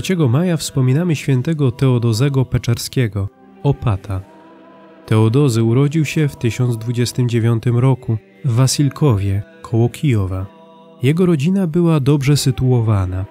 3 maja wspominamy świętego Teodozego Pieczerskiego, opata. Teodozy urodził się w 1029 roku w Wasilkowie, koło Kijowa. Jego rodzina była dobrze sytuowana.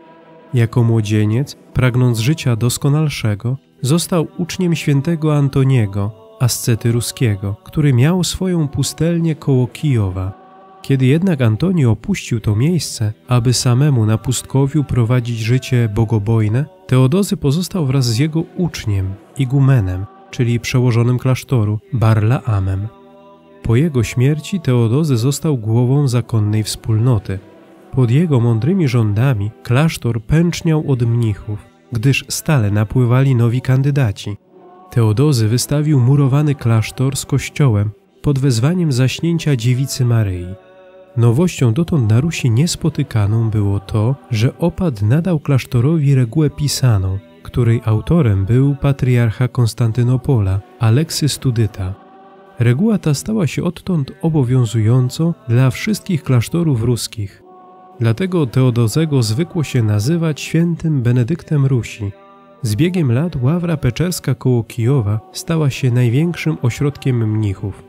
Jako młodzieniec, pragnąc życia doskonalszego, został uczniem świętego Antoniego, ascety ruskiego, który miał swoją pustelnię koło Kijowa. Kiedy jednak Antoni opuścił to miejsce, aby samemu na pustkowiu prowadzić życie bogobojne, Teodozy pozostał wraz z jego uczniem, igumenem, czyli przełożonym klasztoru, Barlaamem. Po jego śmierci Teodozy został głową zakonnej wspólnoty. Pod jego mądrymi rządami klasztor pęczniał od mnichów, gdyż stale napływali nowi kandydaci. Teodozy wystawił murowany klasztor z kościołem pod wezwaniem zaśnięcia dziewicy Maryi. Nowością dotąd na Rusi niespotykaną było to, że opat nadał klasztorowi regułę pisaną, której autorem był patriarcha Konstantynopola, Aleksy Studyta. Reguła ta stała się odtąd obowiązującą dla wszystkich klasztorów ruskich. Dlatego Teodozego zwykło się nazywać świętym Benedyktem Rusi. Z biegiem lat ławra pieczerska koło Kijowa stała się największym ośrodkiem mnichów.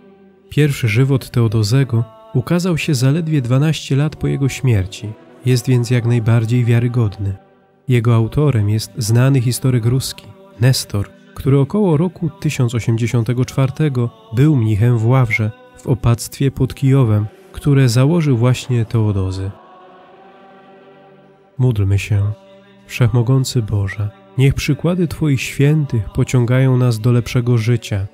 Pierwszy żywot Teodozego ukazał się zaledwie 12 lat po jego śmierci, jest więc jak najbardziej wiarygodny. Jego autorem jest znany historyk ruski, Nestor, który około roku 1084 był mnichem w Ławrze, w opactwie pod Kijowem, które założył właśnie Teodozy. Módlmy się. Wszechmogący Boże, niech przykłady Twoich świętych pociągają nas do lepszego życia.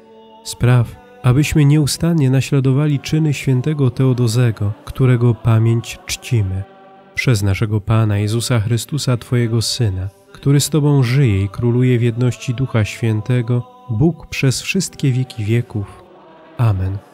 Spraw, abyśmy nieustannie naśladowali czyny świętego Teodozego, którego pamięć czcimy. Przez naszego Pana Jezusa Chrystusa, Twojego Syna, który z Tobą żyje i króluje w jedności Ducha Świętego, Bóg przez wszystkie wieki wieków. Amen.